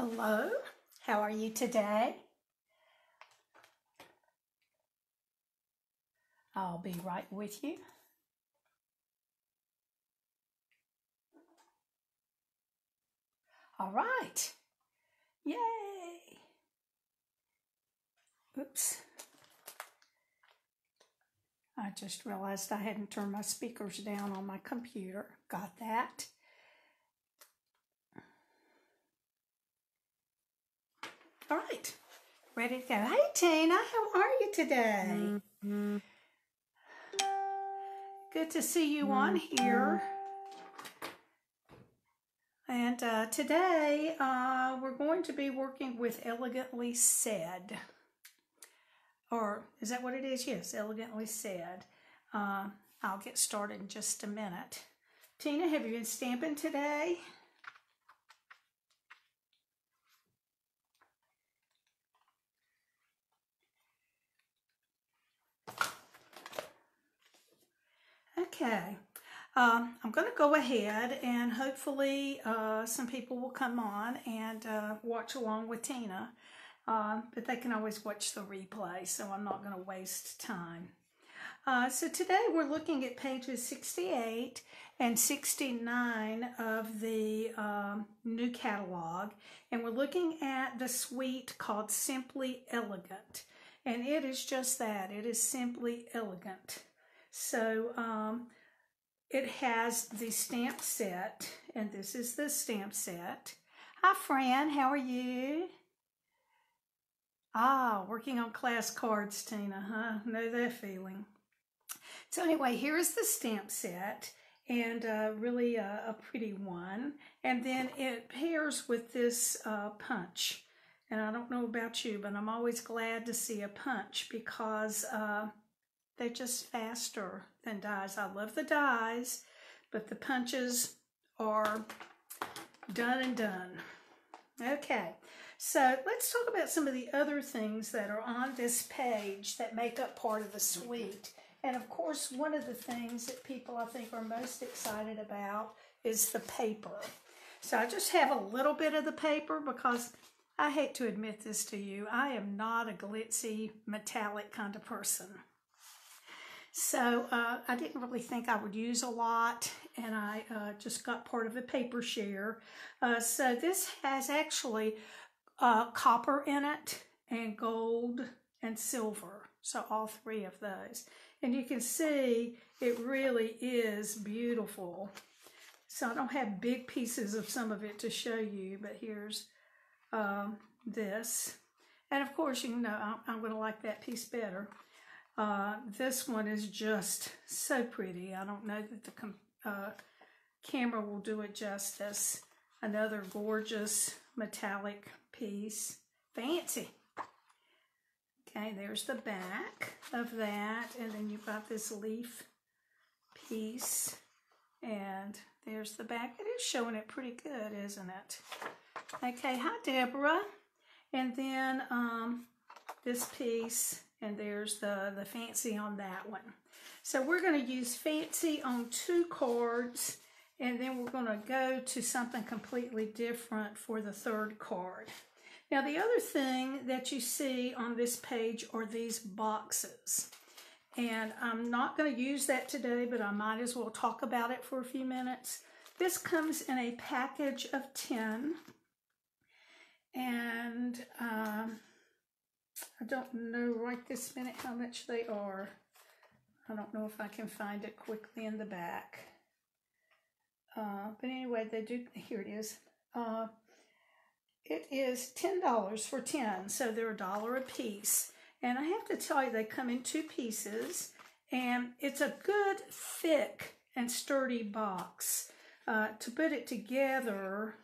Hello, how are you today? I'll be right with you. All right, yay. Oops, I just realized I hadn't turned my speakers down on my computer. Got that. All right, ready to go. Hey, Tina, how are you today? Good to see you on here. And today we're going to be working with Elegantly Said. Or is that what it is? Yes, Elegantly Said. I'll get started in just a minute. Tina, have you been stamping today? Okay, I'm going to go ahead and hopefully some people will come on and watch along with Tina, but they can always watch the replay, so I'm not going to waste time. So today we're looking at pages 68 and 69 of the new catalog, and we're looking at the suite called Simply Elegant, and it is just that. It is Simply Elegant. So it has the stamp set, and this is the stamp set. Hi, Fran, how are you? Ah, working on class cards, Tina, huh? Know that feeling. So anyway, here is the stamp set, and really a pretty one. And then it pairs with this punch. And I don't know about you, but I'm always glad to see a punch because they're just faster than dies. I love the dies, but the punches are done and done. Okay, so let's talk about some of the other things that are on this page that make up part of the suite. And of course, one of the things that people I think are most excited about is the paper. So I just have a little bit of the paper because I hate to admit this to you, I am not a glitzy, metallic kind of person. So I didn't really think I would use a lot, and I just got part of a paper share. So this has actually copper in it, and gold, and silver. So all three of those. And you can see it really is beautiful. So I don't have big pieces of some of it to show you, but here's this. And of course, you know, I'm going to like that piece better. This one is just so pretty. I don't know that the camera will do it justice. Another gorgeous metallic piece. Fancy. Okay, there's the back of that. And then you've got this leaf piece. And there's the back. It is showing it pretty good, isn't it? Okay, hi, Deborah. And then this piece. And there's the fancy on that one. So we're going to use fancy on two cards, and then we're going to go to something completely different for the third card. Now the other thing that you see on this page are these boxes. And I'm not going to use that today, but I might as well talk about it for a few minutes. This comes in a package of 10. And I don't know right this minute how much they are. I don't know if I can find it quickly in the back. But anyway, they do, here it is. It is $10 for 10, so they're $1 a piece. And I have to tell you, they come in two pieces, and it's a good, thick, and sturdy box. To put it together,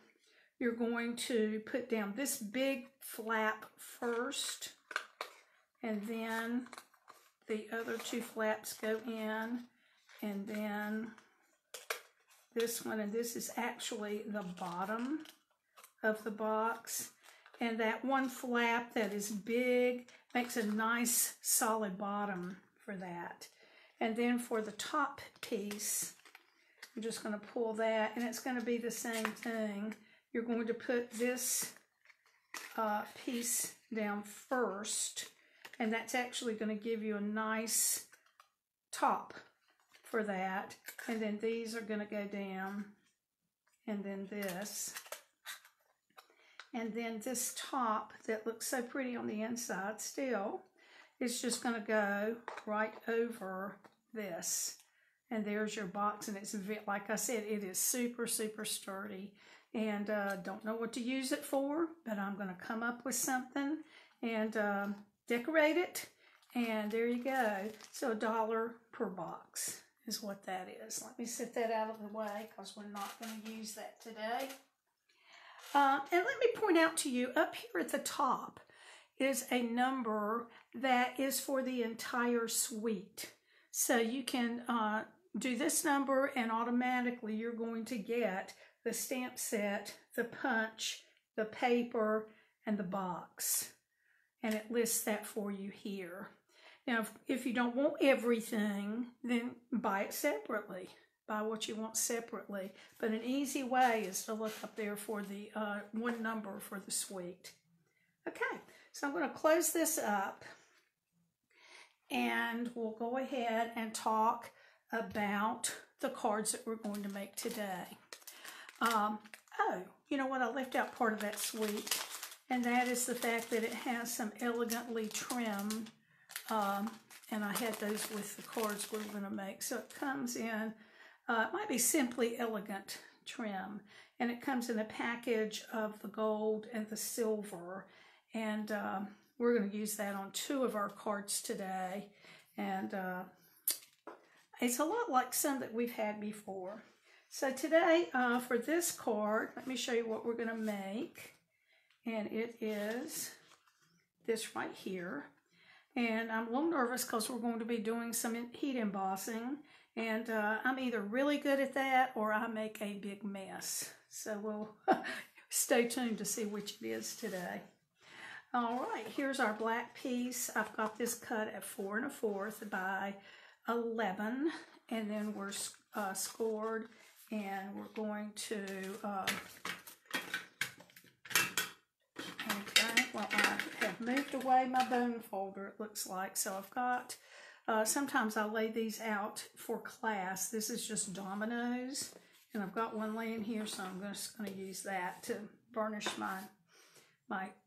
you're going to put down this big flap first, and then the other two flaps go in, and then this one, and this is actually the bottom of the box. And that one flap that is big makes a nice solid bottom for that. And then for the top piece, I'm just going to pull that, and it's going to be the same thing. You're going to put this piece down first, and that's actually going to give you a nice top for that, and then these are going to go down, and then this, and then this top that looks so pretty on the inside still, it's just going to go right over this, and there's your box. And it's, like I said, it is super, super sturdy, and don't know what to use it for, but I'm going to come up with something and decorate it, and there you go. So $1 per box is what that is. Let me set that out of the way because we're not going to use that today. And let me point out to you, up here at the top is a number that is for the entire suite. So you can do this number and automatically you're going to get the stamp set, the punch, the paper, and the box. And it lists that for you here. Now, if you don't want everything, then buy it separately. Buy what you want separately. But an easy way is to look up there for the one number for the suite. Okay, so I'm going to close this up, and we'll go ahead and talk about the cards that we're going to make today. Oh, you know what? I left out part of that suite, and that is the fact that it has some elegantly trimmed, and I had those with the cards we were going to make. So it comes in, it might be Simply Elegant Trim, and it comes in a package of the gold and the silver, and we're going to use that on 2 of our cards today, and it's a lot like some that we've had before. So today, for this card, let me show you what we're going to make, and it is this right here, and I'm a little nervous because we're going to be doing some heat embossing, and I'm either really good at that or I make a big mess, so we'll stay tuned to see which it is today. All right, here's our black piece. I've got this cut at 4 1/4 by 11, and then we're scored, and we're going to, okay, well, I have moved away my bone folder, it looks like, so I've got, sometimes I lay these out for class. This is just dominoes, and I've got one laying here, so I'm just going to use that to burnish my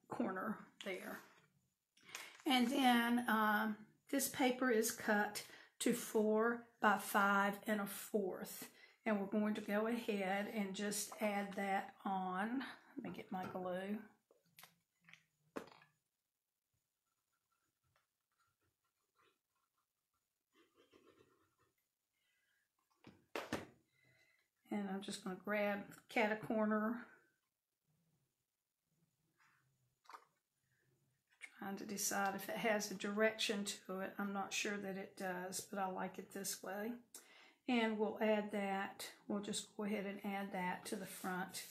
corner there. And then this paper is cut to 4 by 5 1/4, and we're going to go ahead and just add that on. Let me get my glue. And I'm just going to grab cat a corner. Trying to decide if it has a direction to it. I'm not sure that it does, but I like it this way. And we'll add that. We'll just go ahead and add that to the front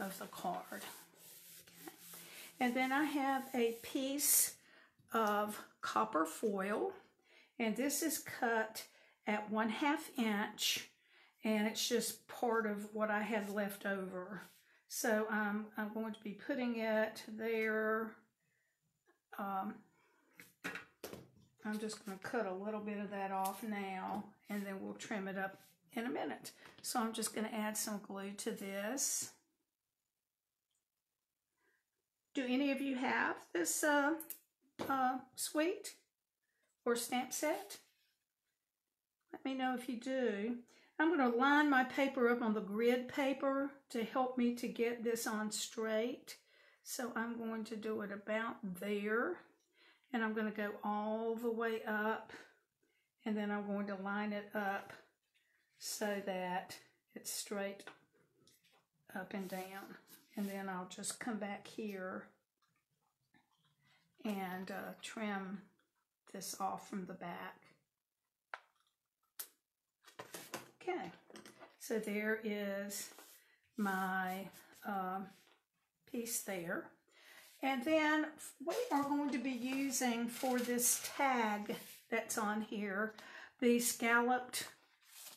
of the card. Okay. And then I have a piece of copper foil, and this is cut at 1/2 inch, and it's just part of what I had left over. So I'm going to be putting it there. I'm just going to cut a little bit of that off now, and then we'll trim it up in a minute. So I'm just going to add some glue to this. Do any of you have this suite or stamp set? Let me know if you do. I'm going to line my paper up on the grid paper to help me to get this on straight. So I'm going to do it about there, and I'm going to go all the way up, and then I'm going to line it up so that it's straight up and down. And then I'll just come back here and trim this off from the back. Okay, so there is my piece there. And then we are going to be using for this tag that's on here the Scalloped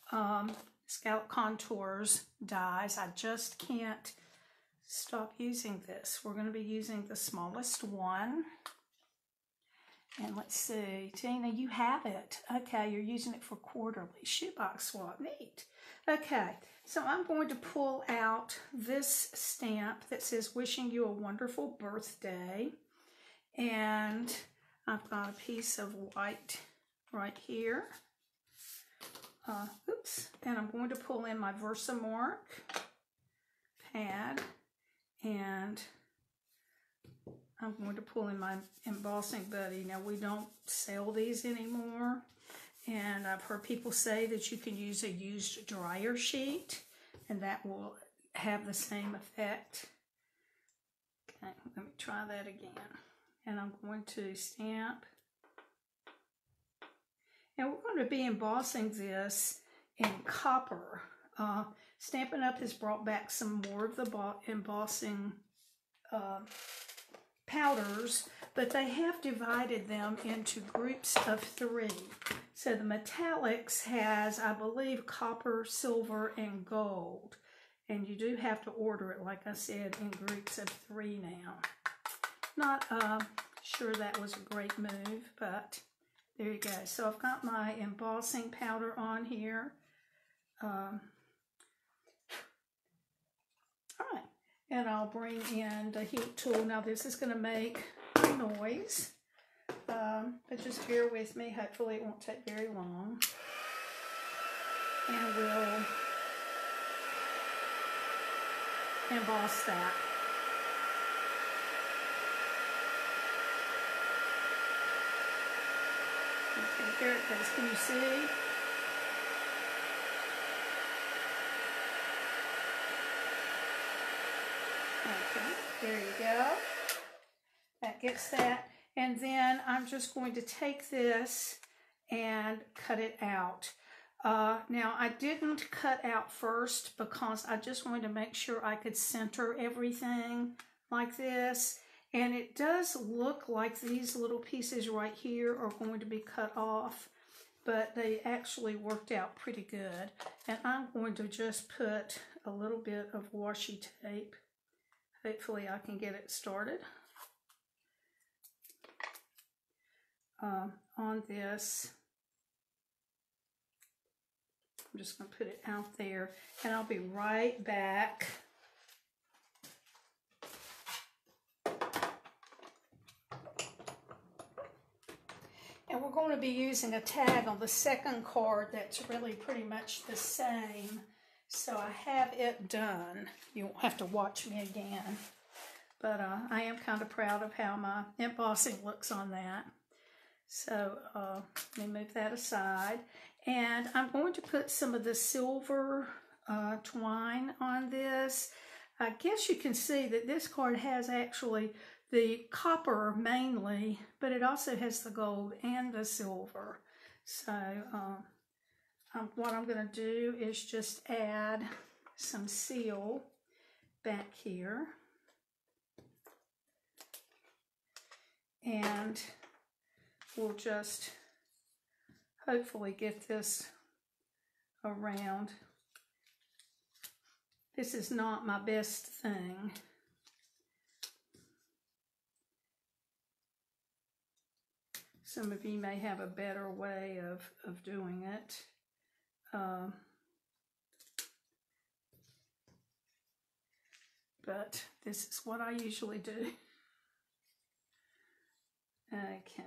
Contours dies. I just can't stop using this. We're going to be using the smallest one. And let's see, Tina, you have it. Okay, you're using it for quarterly shoebox swap. Neat. Okay, so I'm going to pull out this stamp that says wishing you a wonderful birthday. And I've got a piece of white right here. Oops. And I'm going to pull in my Versamark pad. And I'm going to pull in my embossing buddy. Now, we don't sell these anymore. And I've heard people say that you can use a used dryer sheet, and that will have the same effect. Okay, let me try that again. And I'm going to stamp. And we're going to be embossing this in copper. Stampin' Up! Has brought back some more of the embossing powders, but they have divided them into groups of 3. So the metallics has, I believe, copper, silver, and gold. And you do have to order it, like I said, in groups of 3 now. Not sure that was a great move, but there you go. So I've got my embossing powder on here. All right, and I'll bring in the heat tool. Now this is going to make a noise, but just bear with me. Hopefully it won't take very long. And we'll emboss that. Okay, here it goes. Can you see? Okay, there you go. That gets that. And then I'm just going to take this and cut it out. Now, I didn't cut out first because I just wanted to make sure I could center everything like this. And it does look like these little pieces right here are going to be cut off, but they actually worked out pretty good. And I'm going to just put a little bit of washi tape. Hopefully I can get it started on this. I'm just going to put it out there, and I'll be right back. And we're going to be using a tag on the second card that's really pretty much the same. So I have it done. You won't have to watch me again. But I am kind of proud of how my embossing looks on that. So let me move that aside. And I'm going to put some of the silver twine on this. I guess you can see that this card has actually the copper mainly, but it also has the gold and the silver. So what I'm going to do is just add some seal back here. And we'll just hopefully get this around. This is not my best thing. Some of you may have a better way of doing it. But this is what I usually do. Okay.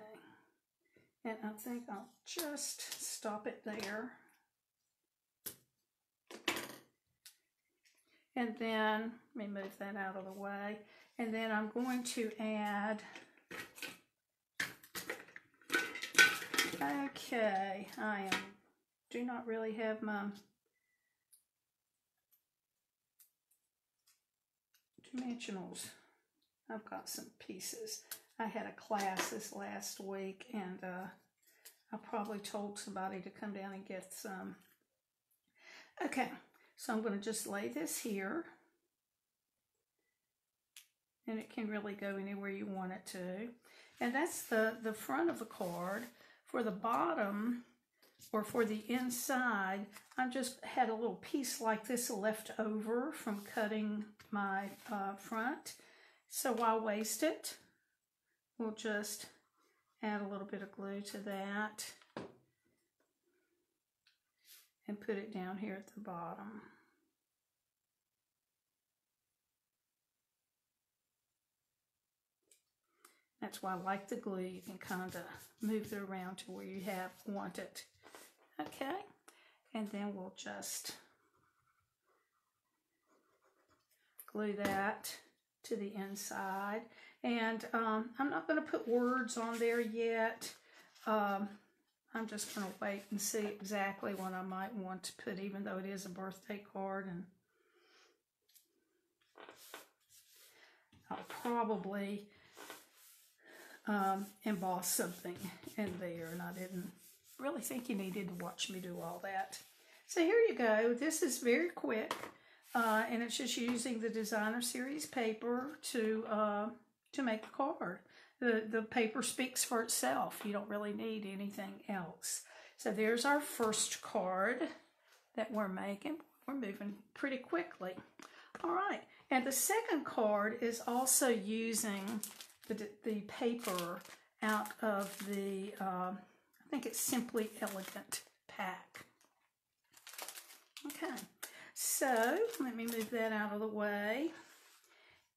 And I think I'll just stop it there. And then, let me move that out of the way. And then I'm going to add... Okay, do not really have my dimensionals. I've got some pieces. I had a class this last week, and I probably told somebody to come down and get some. Okay, so I'm going to just lay this here, and it can really go anywhere you want it to. And that's the front of the card. For the bottom, or for the inside, I just had a little piece like this left over from cutting my front. So why waste it? We'll just add a little bit of glue to that and put it down here at the bottom. That's why I like the glue. You can kind of move it around to where you want it. Okay, and then we'll just glue that to the inside. And I'm not going to put words on there yet. I'm just going to wait and see exactly what I might want to put, even though it is a birthday card. And I'll probably emboss something in there, and I didn't really think you needed to watch me do all that. So here you go. This is very quick, and it's just using the designer series paper to make the card. The paper speaks for itself. You don't really need anything else. So there's our first card that we're making. We're moving pretty quickly. All right, and the second card is also using the paper out of the, I think it's Simply Elegant pack. Okay, so let me move that out of the way.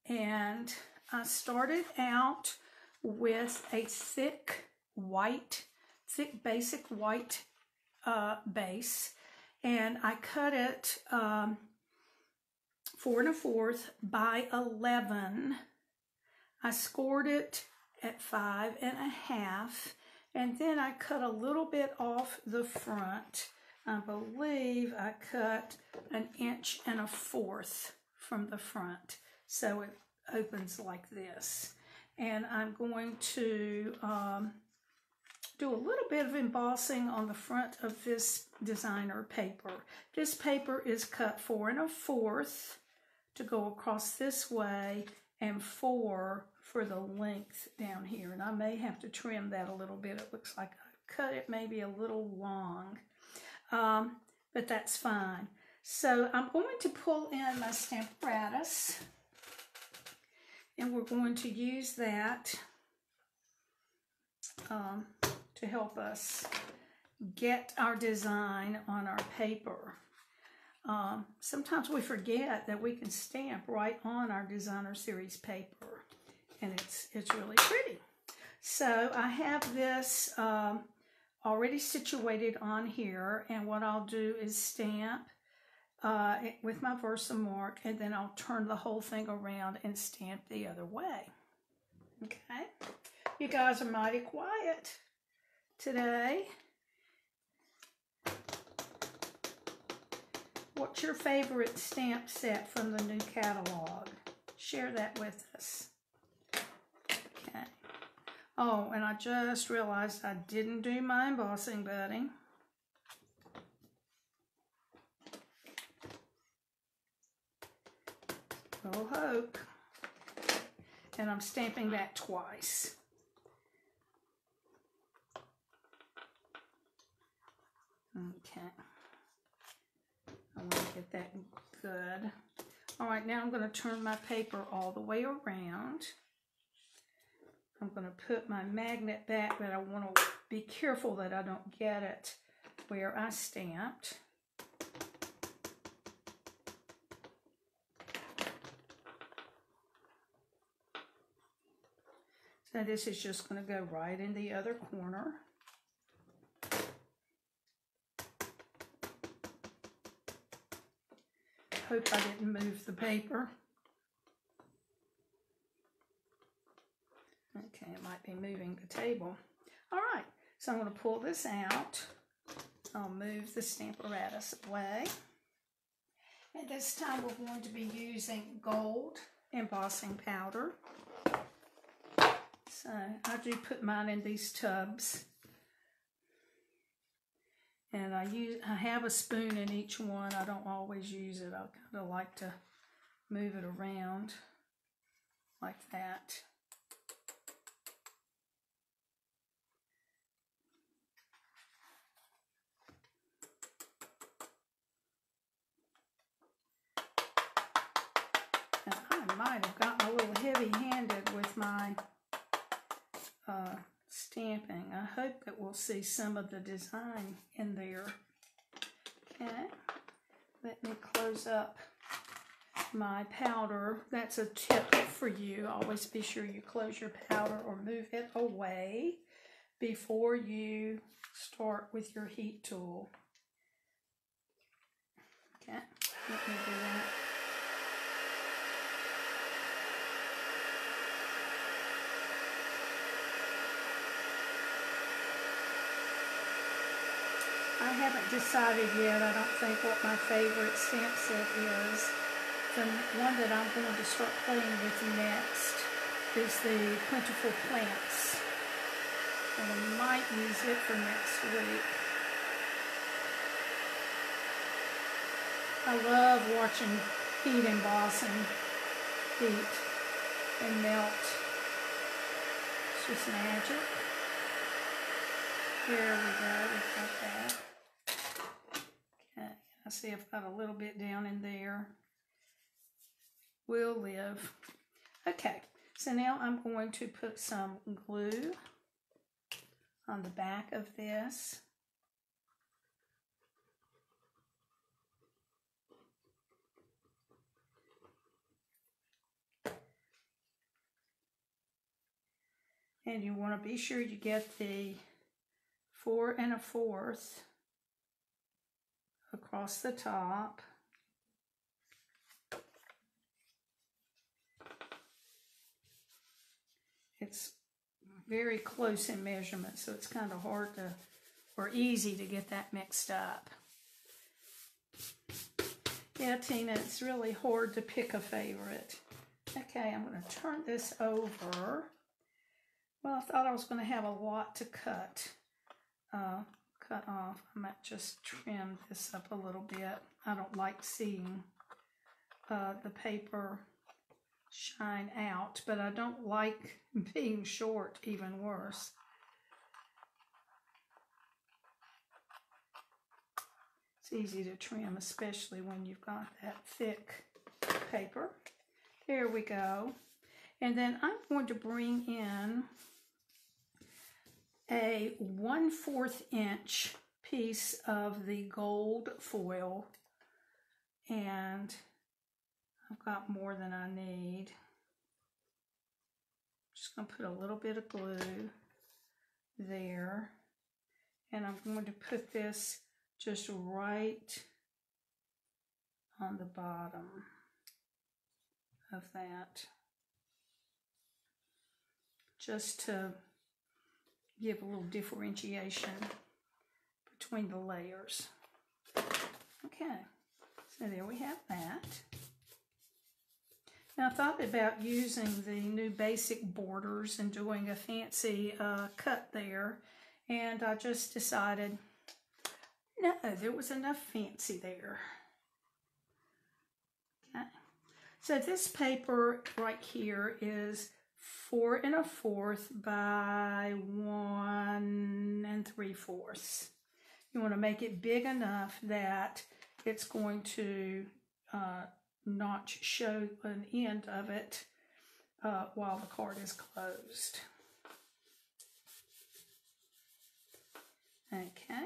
And I started out with a thick basic white base, and I cut it 4 1/4 by 11. I scored it at 5 1/2, and then I cut a little bit off the front. I believe I cut 1 1/4 inches from the front, so it opens like this. And I'm going to do a little bit of embossing on the front of this designer paper. This paper is cut 4 1/4 to go across this way, and 4 for the length down here. And I may have to trim that a little bit. It looks like I cut it maybe a little long, but that's fine. So I'm going to pull in my Stamparatus, and we're going to use that to help us get our design on our paper. Sometimes we forget that we can stamp right on our designer series paper, and it's really pretty. So I have this already situated on here, and what I'll do is stamp with my Versamark, and then I'll turn the whole thing around and stamp the other way. Okay, you guys are mighty quiet today. What's your favorite stamp set from the new catalog? Share that with us. Okay. Oh, and I just realized I didn't do my embossing budding. Little hope. And I'm stamping that twice. Okay. I want to get that good. All right, now I'm going to turn my paper all the way around. I'm going to put my magnet back, but I want to be careful that I don't get it where I stamped. So this is just going to go right in the other corner. Hope I didn't move the paper. Okay, it might be moving the table. All right, so I'm going to pull this out. I'll move the Stamparatus away. And this time we're going to be using gold embossing powder. So I do put mine in these tubs. And I have a spoon in each one. I don't always use it. I kind of like to move it around like that. might have gotten a little heavy-handed with my stamping. I hope that we'll see some of the design in there. Okay, let me close up my powder. That's a tip for you. Always be sure you close your powder or move it away before you start with your heat tool. Okay, let me do that. I haven't decided yet, I don't think, what my favorite stamp set is. The one that I'm going to start playing with next is the Plentiful Plants. And I might use it for next week. I love watching heat embossing, heat and melt. It's just magic. There we go, we've got that. Okay, I see I've got a little bit down in there. We'll live. Okay, so now I'm going to put some glue on the back of this. And you want to be sure you get the 4 1/4 across the top. It's very close in measurement, so it's kind of hard to, or easy to get that mixed up. Yeah, Tina, it's really hard to pick a favorite. Okay, I'm going to turn this over. Well, I thought I was going to have a lot to cut off. I might just trim this up a little bit. I don't like seeing the paper shine out, but I don't like being short, even worse. It's easy to trim, especially when you've got that thick paper. There we go. And then I'm going to bring in a 1/4 inch piece of the gold foil, and I've got more than I need. I'm just going to put a little bit of glue there, and I'm going to put this just right on the bottom of that, just to give a little differentiation between the layers. Okay, so there we have that. Now, I thought about using the new basic borders and doing a fancy cut there, and I just decided, no, there was enough fancy there. Okay, so this paper right here is 4 1/4 by 1 3/4. You want to make it big enough that it's going to not show an end of it while the card is closed. Okay,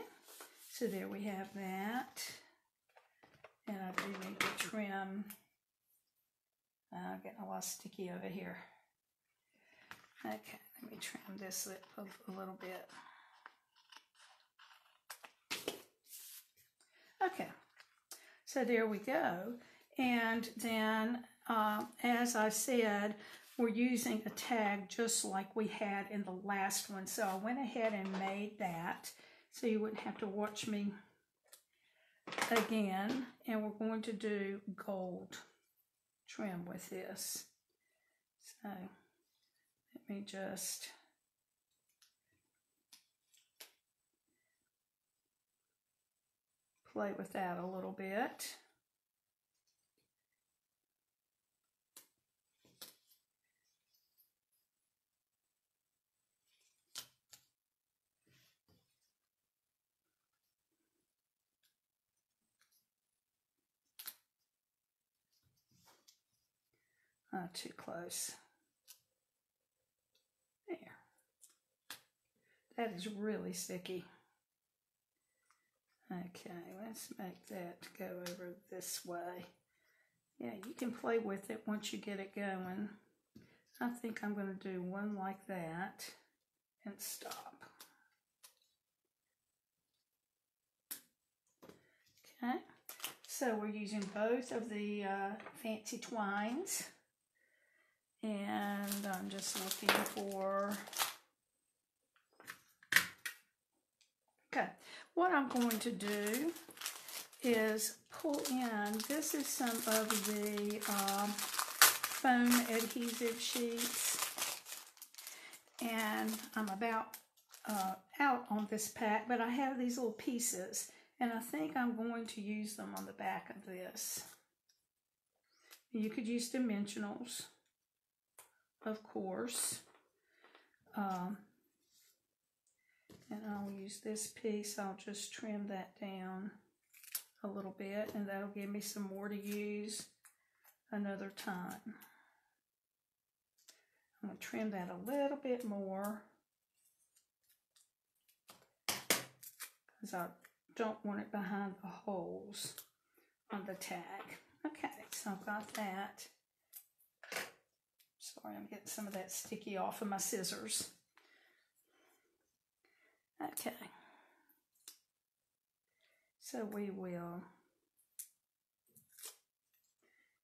so there we have that. And I do need to trim. I'm getting a lot sticky over here. Okay, let me trim this up a little bit. Okay, so there we go. And then, as I said, we're using a tag just like we had in the last one. So I went ahead and made that so you wouldn't have to watch me again. And we're going to do gold trim with this. So let me just play with that a little bit. Too close. There. That is really sticky. Okay, let's make that go over this way. Yeah, you can play with it once you get it going. I think I'm going to do one like that and stop. Okay, so we're using both of the fancy twines, and I'm just looking for... Okay, what I'm going to do is pull in, this is some of the foam adhesive sheets, and I'm about out on this pack, but I have these little pieces, and I think I'm going to use them on the back of this. You could use dimensionals, of course. And I'll use this piece, I'll just trim that down a little bit, and that'll give me some more to use another time. I'm going to trim that a little bit more because I don't want it behind the holes on the tag. Okay, so I've got that. Sorry, I'm getting some of that sticky off of my scissors. Okay, so we will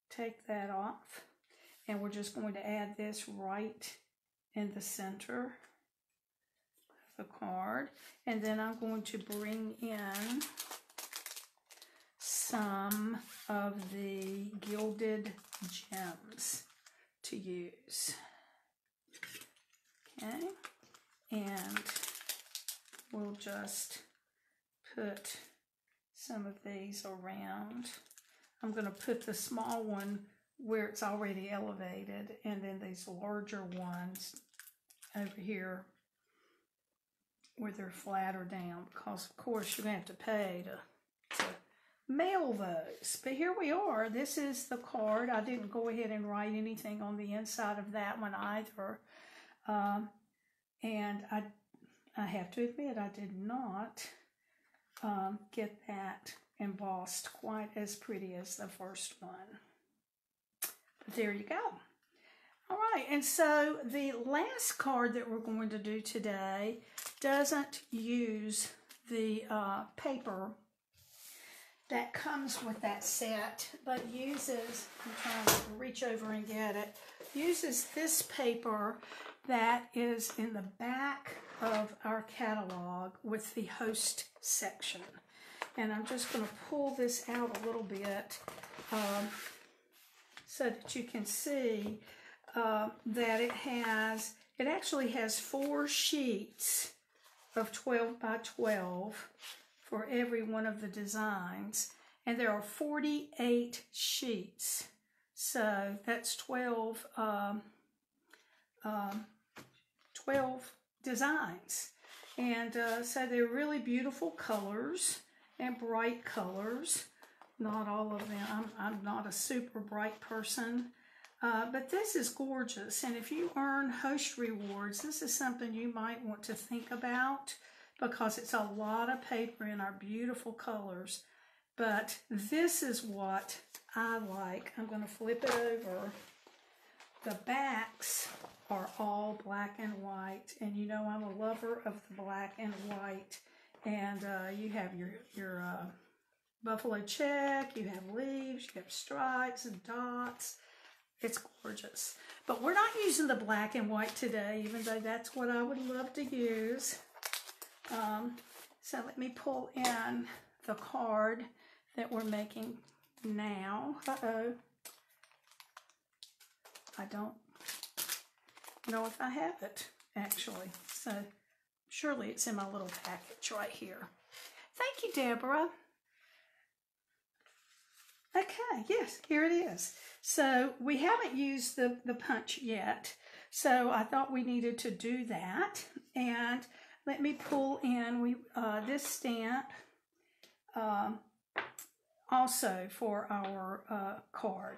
take that off, and we're just going to add this right in the center of the card, and then I'm going to bring in some of the gilded gems to use. Okay, and we'll just put some of these around. I'm going to put the small one where it's already elevated, and then these larger ones over here where they're flatter down, because of course you're going to have to pay to mail those. But here we are. This is the card. I didn't go ahead and write anything on the inside of that one either. And I have to admit, I did not get that embossed quite as pretty as the first one. But there you go. All right, and so the last card that we're going to do today doesn't use the paper that comes with that set, but uses, I'm trying to reach over and get it, uses this paper that is in the back of our catalog with the host section. And I'm just going to pull this out a little bit so that you can see that it actually has 4 sheets of 12 by 12 for every one of the designs. And there are 48 sheets. So that's 12 designs. And so they're really beautiful colors and bright colors. Not all of them. I'm not a super bright person. But this is gorgeous. And if you earn host rewards, this is something you might want to think about, because it's a lot of paper in our beautiful colors. But this is what I like. I'm going to flip it over. The backs are all black and white, and you know I'm a lover of the black and white. And you have your buffalo check, you have leaves, you have stripes and dots. It's gorgeous. But we're not using the black and white today, even though that's what I would love to use. So let me pull in the card that we're making now. Uh-oh. I don't know if I have it, actually. So surely it's in my little package right here. Thank you, Deborah. Okay, yes, here it is. So we haven't used the punch yet, so I thought we needed to do that. And let me pull in this stamp also for our card.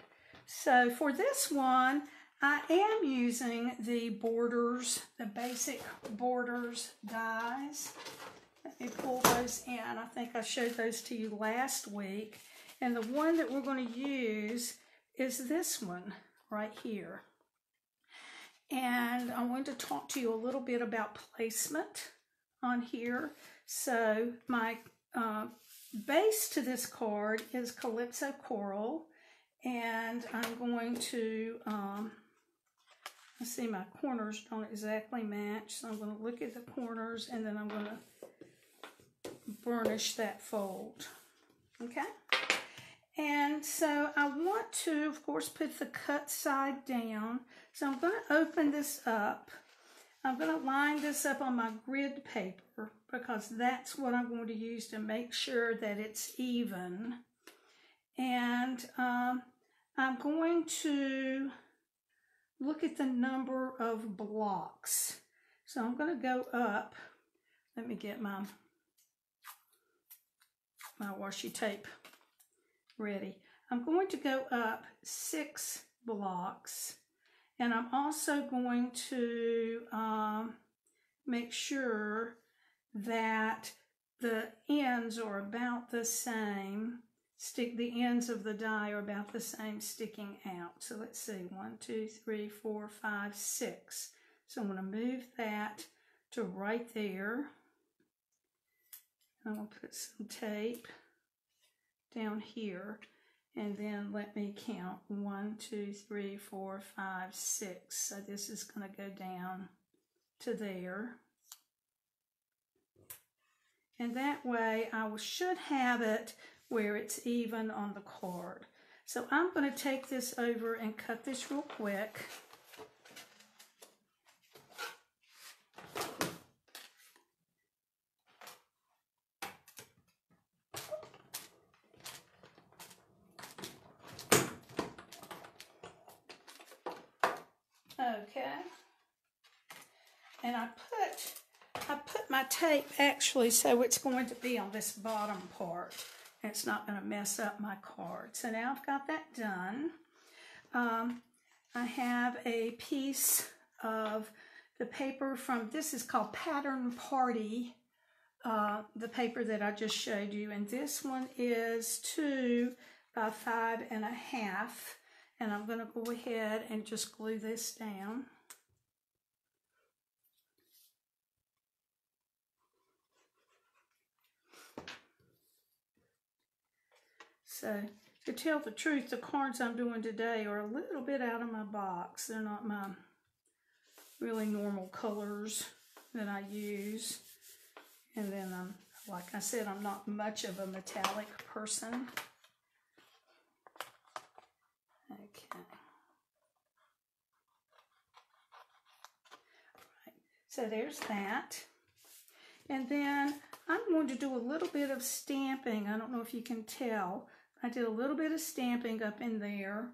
So for this one, I am using the borders, the basic borders dies. Let me pull those in. I think I showed those to you last week. And the one that we're going to use is this one right here. And I wanted to talk to you a little bit about placement on here. So my base to this card is Calypso Coral. And I'm going to, let's see, my corners don't exactly match. So I'm going to look at the corners and then I'm going to burnish that fold. Okay? And so I want to, of course, put the cut side down. So I'm going to open this up. I'm going to line this up on my grid paper because that's what I'm going to use to make sure that it's even. And I'm going to look at the number of blocks. So I'm going to go up. Let me get my washi tape ready. I'm going to go up 6 blocks, and I'm also going to make sure that the ends are about the same. The ends of the die are about the same sticking out. So let's see, 1, 2, 3, 4, 5, 6. So I'm going to move that to right there. I'm going to put some tape down here, and then let me count 1, 2, 3, 4, 5, 6. So this is going to go down to there, and that way I should have it where it's even on the card. So I'm going to take this over and cut this real quick. And I put my tape actually so it's going to be on this bottom part. It's not going to mess up my card. So now I've got that done. I have a piece of the paper from, this is called Pattern Party, the paper that I just showed you. And this one is 2 by 5.5. And I'm going to go ahead and just glue this down. So, to tell the truth, the cards I'm doing today are a little bit out of my box. They're not my really normal colors that I use. And then, like I said, I'm not much of a metallic person. Okay. Right. So, there's that. And then, I'm going to do a little bit of stamping. I don't know if you can tell. I did a little bit of stamping up in there,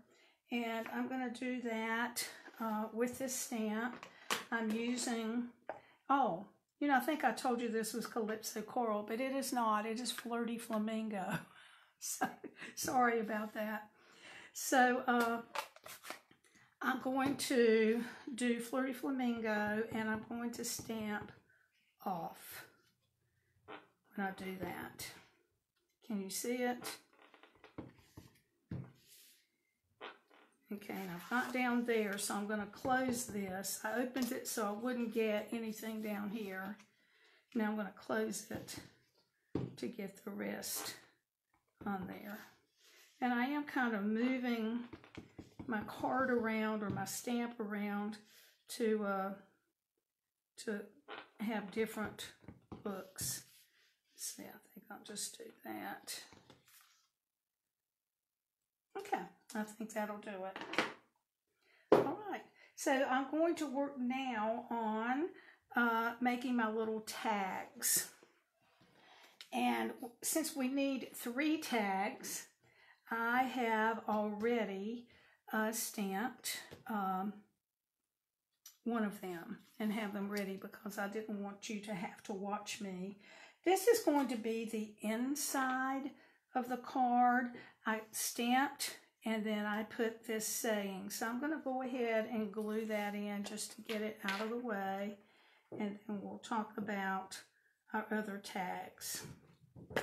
and I'm going to do that with this stamp. I'm using, oh, you know, I think I told you this was Calypso Coral, but it is not. It is Flirty Flamingo. So, sorry about that. So I'm going to do Flirty Flamingo, and I'm going to stamp off when I do that. Can you see it? Okay, and I've got down there, so I'm going to close this. I opened it so I wouldn't get anything down here. Now I'm going to close it to get the rest on there. And I am kind of moving my card around or my stamp around to have different looks. Let's see, I think I'll just do that. Okay, I think that'll do it. All right, so I'm going to work now on making my little tags. And since we need 3 tags, I have already stamped one of them and have them ready because I didn't want you to have to watch me. This is going to be the inside of the card. I stamped and then I put this saying. So I'm going to go ahead and glue that in just to get it out of the way, and then we'll talk about our other tags. Yeah.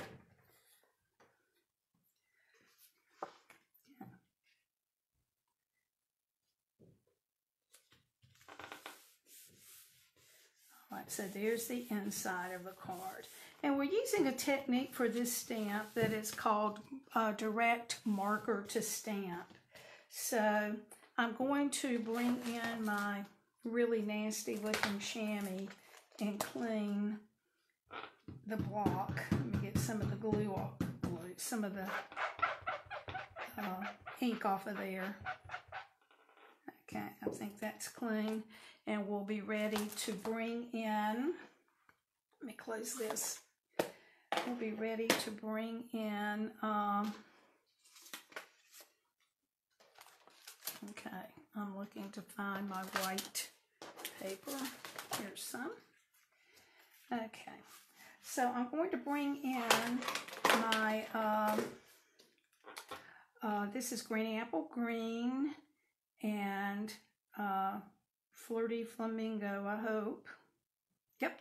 All right, so there's the inside of the card. And we're using a technique for this stamp that is called direct marker to stamp. So I'm going to bring in my really nasty looking chamois and clean the block. Let me get some of the glue off, some of the ink off of there. Okay, I think that's clean. And we'll be ready to bring in, let me close this. We'll be ready to bring in, okay, I'm looking to find my white paper. Here's some. Okay, so I'm going to bring in my, this is Granny Apple Green and Flirty Flamingo, I hope. Yep.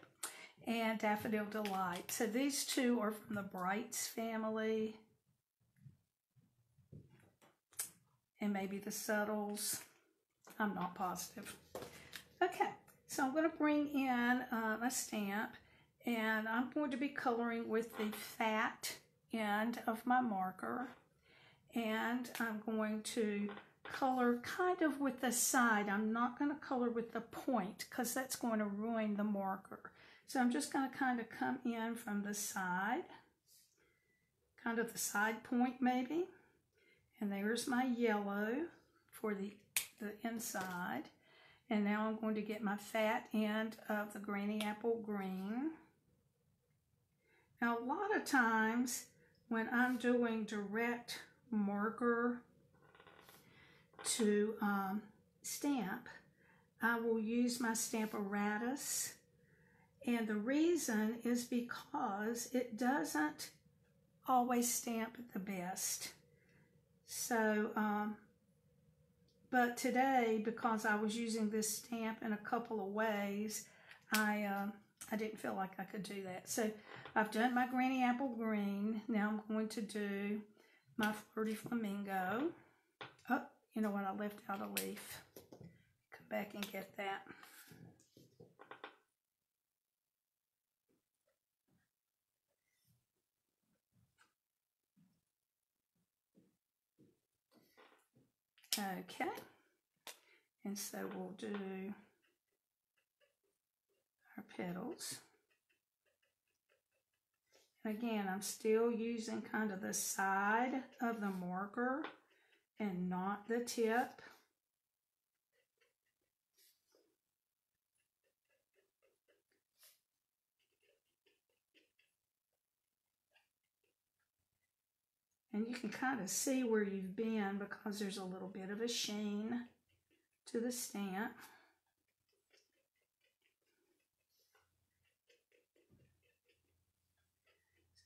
And Daffodil Delight. So these two are from the Brights family. And maybe the Suttles. I'm not positive. Okay, so I'm going to bring in a stamp, and I'm going to be coloring with the fat end of my marker, and I'm going to color kind of with the side. I'm not going to color with the point because that's going to ruin the marker. So I'm just going to kind of come in from the side, kind of the side point maybe. And there's my yellow for the inside. And now I'm going to get my fat end of the Granny Apple Green. Now a lot of times when I'm doing direct marker to stamp, I will use my Stamparatus. And the reason is because it doesn't always stamp the best. So, but today, because I was using this stamp in a couple of ways, I didn't feel like I could do that. So I've done my Granny Apple Green. Now I'm going to do my Flirty Flamingo. Oh, you know what? I left out a leaf. Come back and get that. Okay, and so we'll do our petals. And again, I'm still using kind of the side of the marker and not the tip. And you can kind of see where you've been because there's a little bit of a sheen to the stamp.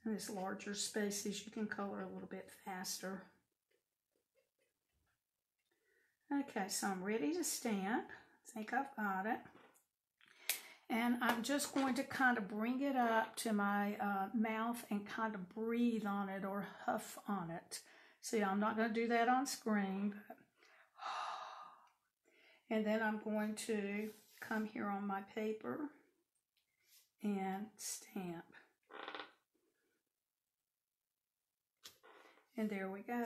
So in these larger spaces, you can color a little bit faster. Okay, so I'm ready to stamp. I think I've got it. And I'm just going to kind of bring it up to my mouth and kind of breathe on it or huff on it. See, I'm not going to do that on screen. But and then I'm going to come here on my paper and stamp. And there we go.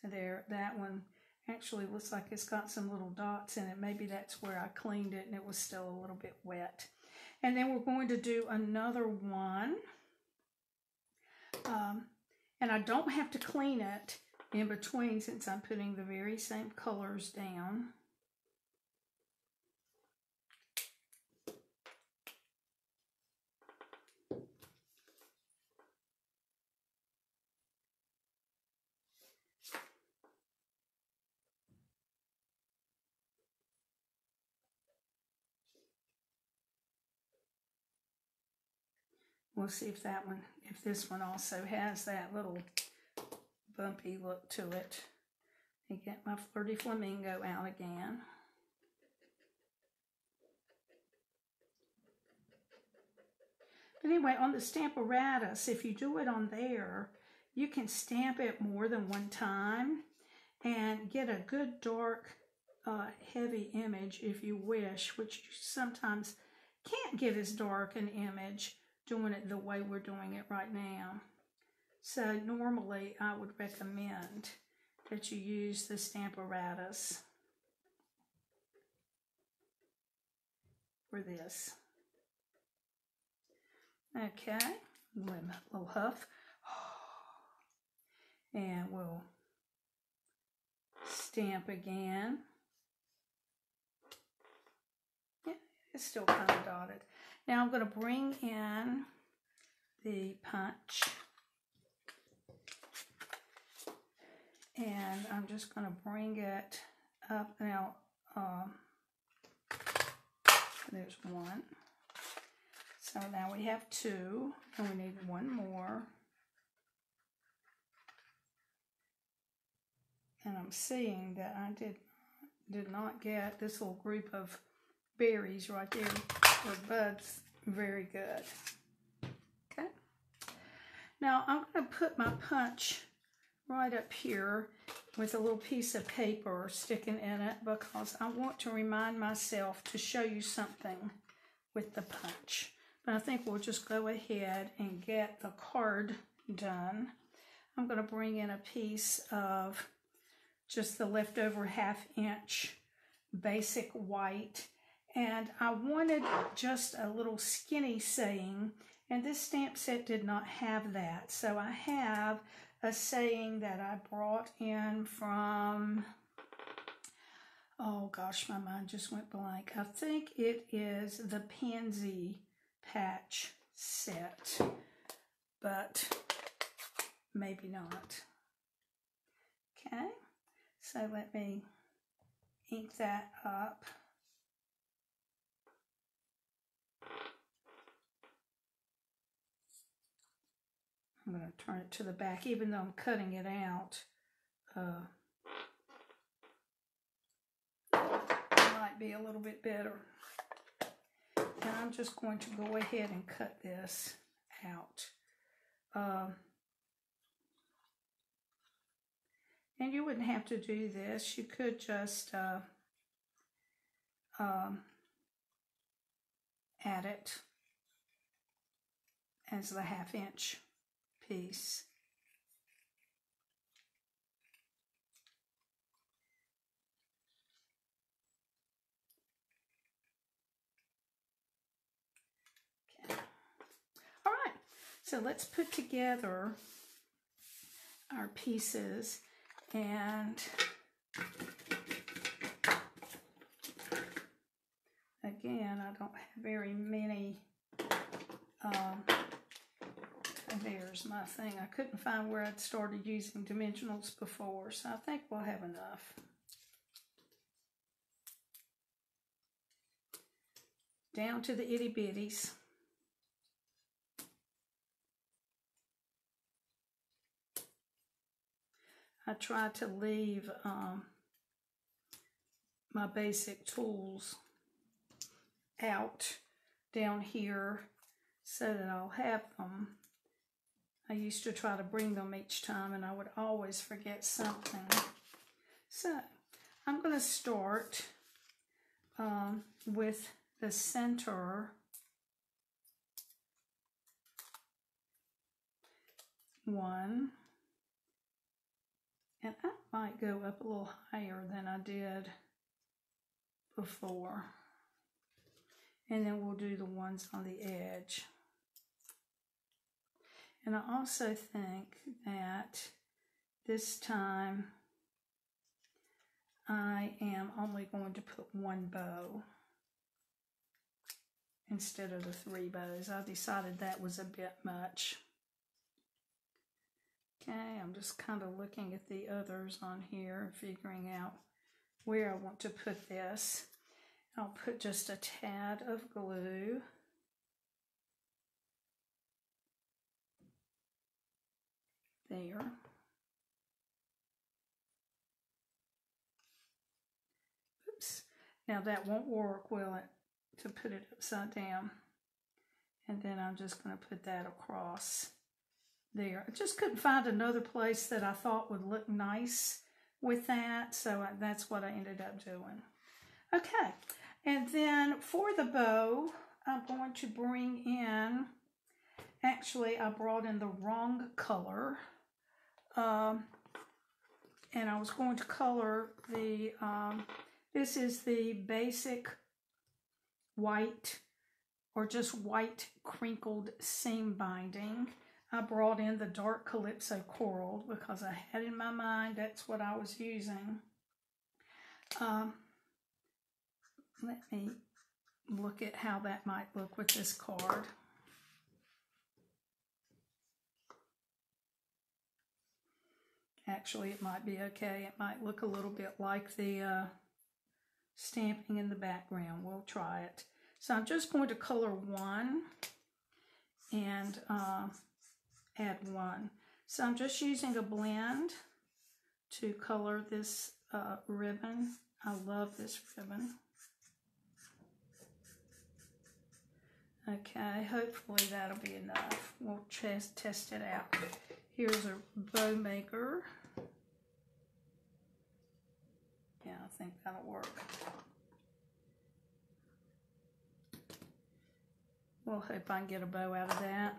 So there, that one. Actually, looks like it's got some little dots in it. Maybe that's where I cleaned it and it was still a little bit wet. And then we're going to do another one. And I don't have to clean it in between since I'm putting the very same colors down. We'll see if that one, if this one also has that little bumpy look to it. And get my Flirty Flamingo out again. Anyway, on the Stamparatus, if you do it on there, you can stamp it more than one time and get a good dark, heavy image if you wish, which you sometimes can't get as dark an image doing it the way we're doing it right now. So normally I would recommend that you use the Stamparatus for this. Okay, little huff, and we'll stamp again. Yeah, it's still kind of dotted. Now I'm going to bring in the punch, and I'm just going to bring it up. Now, there's one. So now we have two, and we need one more. And I'm seeing that I did not get this little group of berries right there, or buds, very good. Okay. Now I'm going to put my punch right up here with a little piece of paper sticking in it because I want to remind myself to show you something with the punch. But I think we'll just go ahead and get the card done. I'm going to bring in a piece of just the leftover ½ inch basic white. And I wanted just a little skinny saying, and this stamp set did not have that. So I have a saying that I brought in from, oh gosh, my mind just went blank. I think it is the Pansy Patch set, but maybe not. Okay, so let me ink that up. I'm going to turn it to the back, even though I'm cutting it out. It might be a little bit better. And I'm just going to go ahead and cut this out. And you wouldn't have to do this. You could just add it as the ½ inch piece. So let's put together our pieces, and again, I don't have very many, there's my thing. I couldn't find where I'd started using dimensionals before, so I think we'll have enough. Down to the itty bitties. I try to leave my basic tools out down here so that I'll have them. I used to try to bring them each time, and I would always forget something. So I'm going to start with the center one. And I might go up a little higher than I did before. And then we'll do the ones on the edge. And I also think that this time I am only going to put one bow instead of the 3 bows. I decided that was a bit much. Okay, I'm just kind of looking at the others on here, figuring out where I want to put this. I'll put just a tad of glue. There. shapes. Now that won't work, will it, to put it upside down? And then I'm just going to put that across there. I just couldn't find another place that I thought would look nice with that, so that's what I ended up doing. Okay, and then for the bow, I'm going to bring in, actually I brought in the wrong color, and I was going to color the, this is the basic white or just white crinkled seam binding. I brought in the dark Calypso Coral because I had in my mind that's what I was using. Let me look at how that might look with this card. Actually, it might be okay. It might look a little bit like the stamping in the background. We'll try it. So I'm just going to color one and add one. So I'm just using a blend to color this ribbon. I love this ribbon. Okay, hopefully that'll be enough. We'll test it out. Here's a bow maker. Yeah, I think that'll work. We'll hope I can get a bow out of that.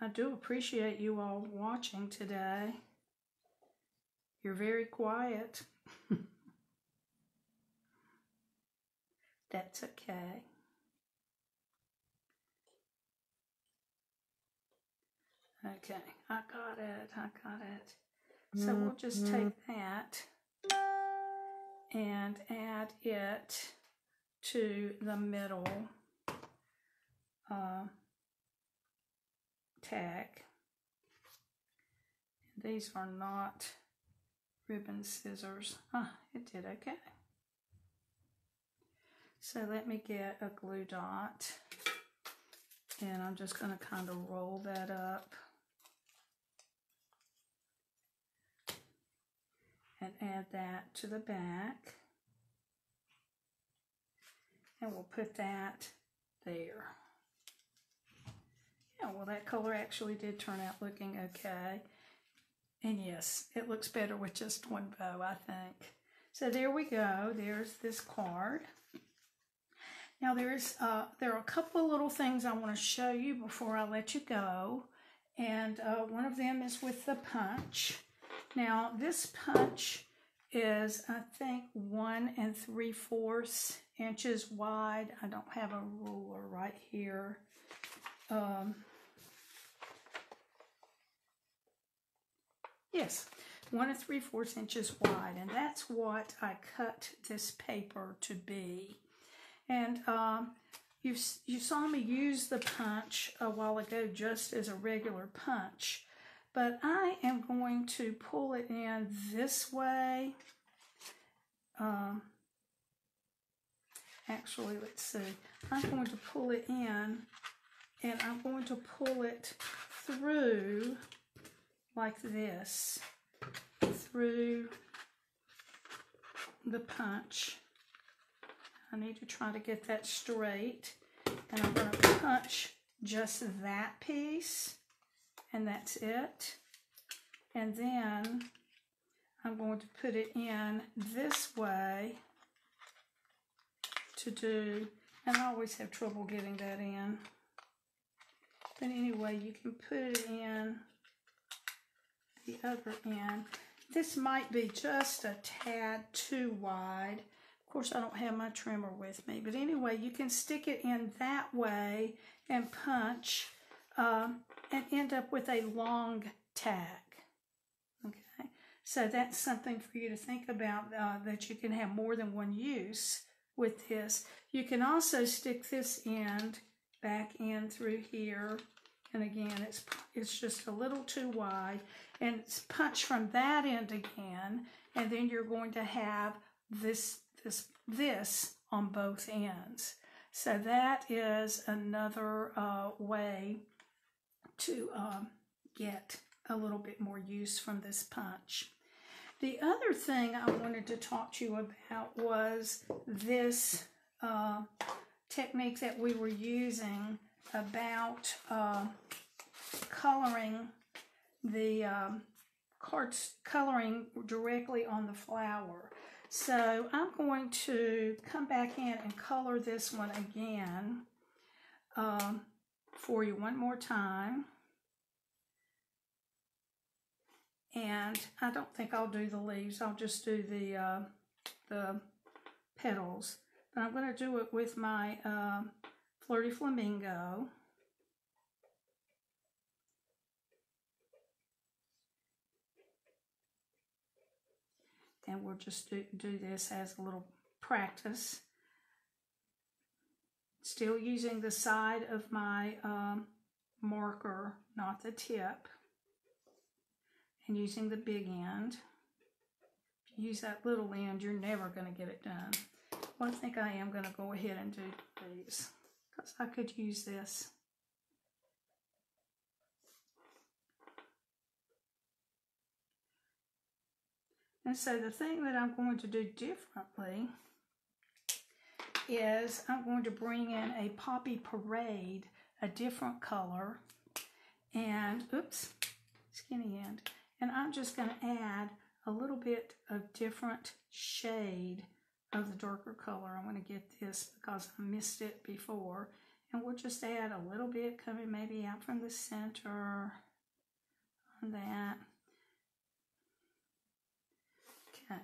I do appreciate you all watching today. You're very quiet. That's okay. Okay, I got it, I got it. So we'll just take that and add it to the middle tag. These are not ribbon scissors. Ah, it did okay. So let me get a glue dot and I'm just going to kind of roll that up and add that to the back, and we'll put that there. Yeah, well, that color actually did turn out looking okay, and yes, it looks better with just one bow, I think. So there we go. There's this card. Now there are a couple of little things I want to show you before I let you go, and one of them is with the punch. Now this punch is, I think, 1 3/4 inches wide. I don't have a ruler right here. Yes, 1 3/4 inches wide, and that's what I cut this paper to be. And you saw me use the punch a while ago just as a regular punch. But I am going to pull it in this way. Actually, let's see. I'm going to pull it in, and I'm going to pull it through like this, through the punch. I need to try to get that straight. And I'm going to punch just that piece. And that's it. And then I'm going to put it in this way to do, and I always have trouble getting that in. But anyway, you can put it in the other end. This might be just a tad too wide. Of course, I don't have my trimmer with me. But anyway, you can stick it in that way and punch. And end up with a long tag. Okay, so that's something for you to think about, that you can have more than one use with this. You can also stick this end back in through here, and again, it's just a little too wide, and it's punch from that end again, and then you're going to have this on both ends. So that is another way to get a little bit more use from this punch. The other thing I wanted to talk to you about was this technique that we were using about coloring the cards, coloring directly on the flower. So I'm going to come back in and color this one again for you one more time. And I don't think I'll do the leaves. I'll just do the petals. But I'm going to do it with my Flirty Flamingo. And we'll just do this as a little practice. Still using the side of my marker, not the tip. And using the big end. If you use that little end, you're never going to get it done. Well, I think I am going to go ahead and do these because I could use this. And so the thing that I'm going to do differently is I'm going to bring in a Poppy Parade, a different color, and oops, skinny end. And I'm just going to add a little bit of different shade of the darker color. I'm going to get this because I missed it before. And we'll just add a little bit coming maybe out from the center on that. Okay.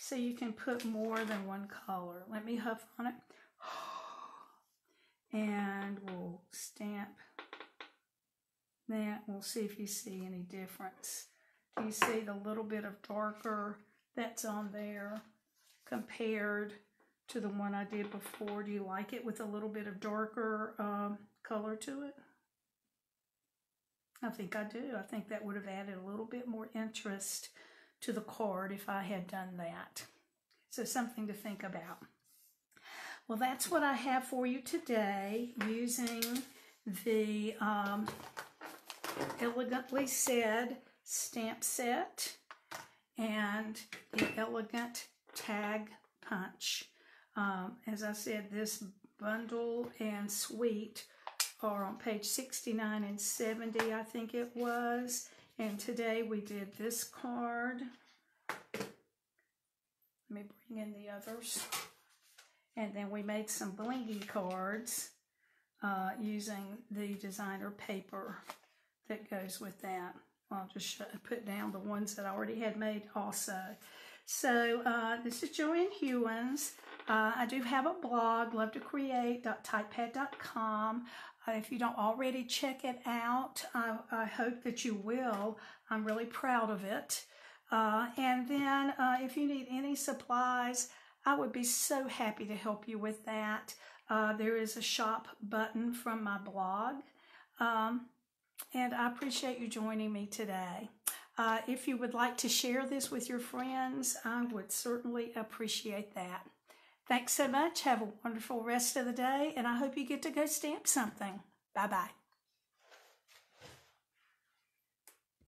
So you can put more than one color. Let me huff on it. And we'll stamp that. We'll see if you see any difference. Do you see the little bit of darker that's on there compared to the one I did before? Do you like it with a little bit of darker color to it? I think I do. I think that would have added a little bit more interest to the card if I had done that. So something to think about. Well, that's what I have for you today using the Elegantly Said stamp set and the Elegant Tag Punch. As I said, this bundle and suite are on page 69 and 70, I think it was. And today we did this card. Let me bring in the others. And then we made some blingy cards using the designer paper that goes with that. I'll just put down the ones that I already had made also. So this is Jo Anne Hewins. I do have a blog, lovetocreate.typepad.com. If you don't already check it out, I hope that you will. I'm really proud of it. And then if you need any supplies, I would be so happy to help you with that. There is a shop button from my blog. And I appreciate you joining me today. If you would like to share this with your friends, I would certainly appreciate that. Thanks so much. Have a wonderful rest of the day, and I hope you get to go stamp something. Bye-bye.